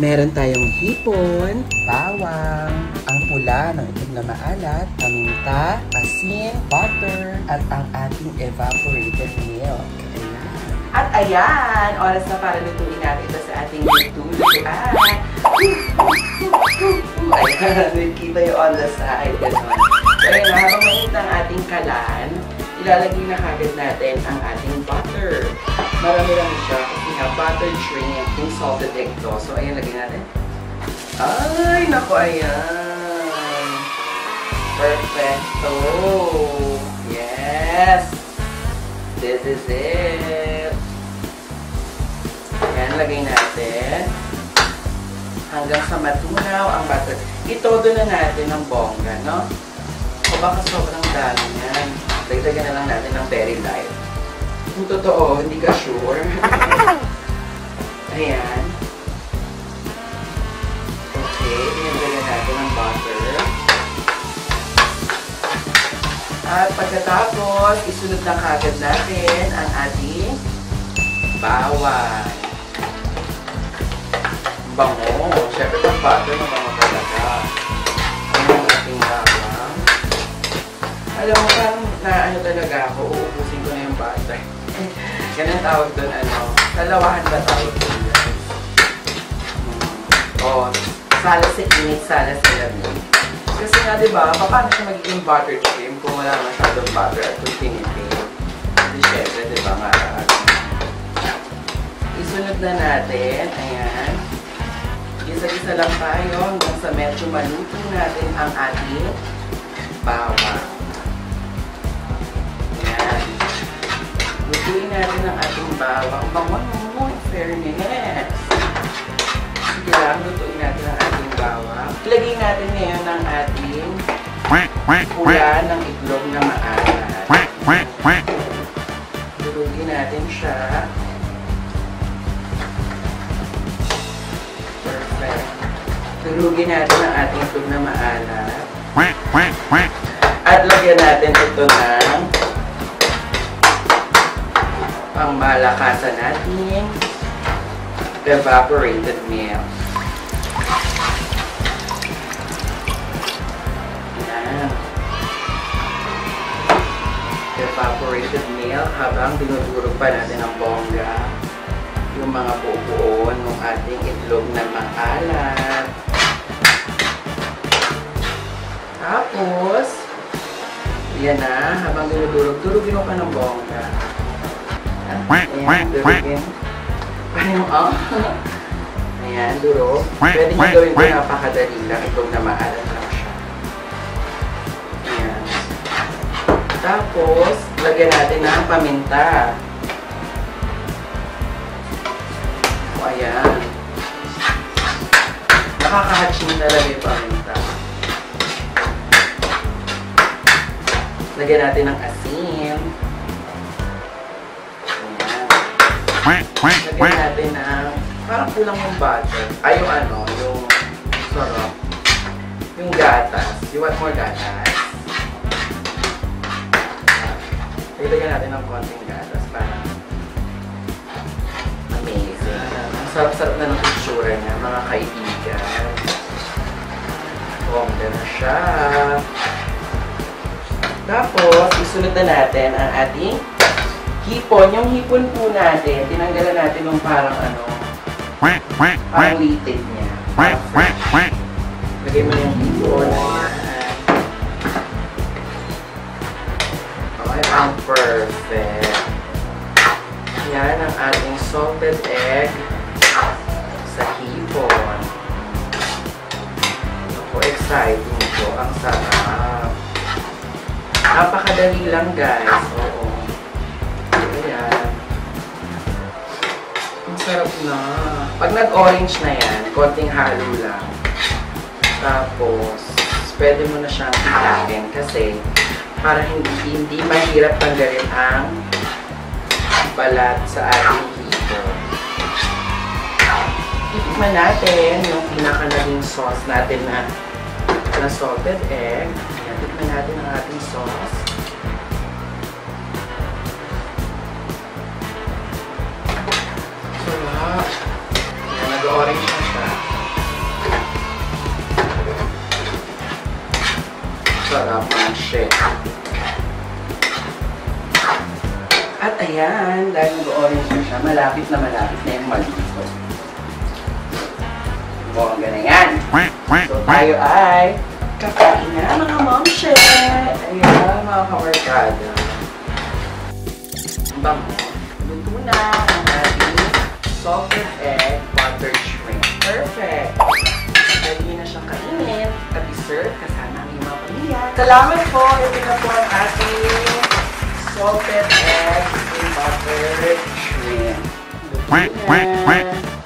Meron tayong hipon, bawang, ang pula ng itim na maalat, paminta, asin, butter, at ang ating evaporated milk. At ayan, oras na para lutuin natin ito sa ating lutuan. Ayan, nakikita yung on the side. Ayan, habang mainit ang ating kalan, ilalagay na kagad natin ang ating butter. Marami lang siya kasi nga butter shrimp, yung salted egg to. So, ayan, lagay natin. Ay, naku, ayan. Perfecto. Yes. This is it. Ayan, lagay natin. Hanggang sa matunaw ang butter. Itodo na natin ng bongga, no? O baka sobrang dami yan. Dagdagan na lang natin ng very light. Kung totoo, hindi ka sure. Ayan. Okay, dinagdagan natin ang butter. At pagkatapos, isunod na kagad natin ang ating bawang. Bango. Siyempre, ang butter ng mga talaga. Ayan ang ating bawang. Alam mo, parang naano talaga ako, uubusin ko na yung butter. Ganun tawag doon, ano, dalawahan ba tawag doon? O, sala sa init, sala sa lamig. Kasi nga, di ba, paano siya magiging butter cream kung wala masyadong butter at kung tinipin? Hindi syempre, di ba, nga. Isunod na natin, ayan. Isa-isa lang tayo hanggang sa medyo maluto natin ang ating bawang. Lutuin natin ang ating bawang. Bawang mo, in fairness. Sige lang, lutuin natin ang ating bawang. Ilagay natin ngayon ang ating pula ng itlog na maalat. Lutuin natin siya. Perfect. Lutuin natin ang ating itlog na maalat. At lagyan natin ito ng ang malakasan natin evaporated milk. Ayan. Evaporated milk habang dinudurog pa natin ang bongga yung mga bubuon ng ating itlog na maalat. Tapos, yan na, habang dinudurog-durugin mo pa ng bongga. Ayan, durugin. Paano? Oh. Ayan, durog. Pwede nyo gawin ko napakadali lang itong na maalat lang siya. Ayan. Tapos, lagyan natin ang paminta. O, ayan. Nakakahaching talaga yung paminta. Lagyan natin ng asin. Lagyan natin ng parang kulang yung butter. Ay, yung ano, yung sarap. Yung gatas. You want more gatas? Lagyan natin ng konting gatas para amazing. Ang sarap-sarap na ng picture niya, mga kaibigan. Bongga na siya. Tapos, isunod na natin ang ating hipon. Yung hipon po natin, tinanggalan natin ng parang ano, parang litid niya. Lagay mo yung hipon. Okay, ang perfect. Yan ang ating salted egg sa hipon. Ako, exciting ito. Ang sarap. Napakadali lang, guys. Oo. Sarap na. Pag nag-orange na yan, konting halo lang. Tapos, pwede mo na siyang ilalagyan kasi para hindi mahirap tanggalin ang balat sa ating hito. Itikman natin yung pinaka-naging sauce natin na salted egg. Itikman natin ang ating sauce. Orange na siya. At ayan, dahil nag-orange na siya, malapit na yung malito. Bongga na yan. So tayo ay kakain na mga momshe. Ayan, mga kamarkada. Bango. Luto na ang ating salted egg butter shrimp. Perfect. Dali na siyang kainin at i-serve kasama ng mga pamilya. Salamat po. Ito na po ang ating salted egg butter shrimp. Luto na.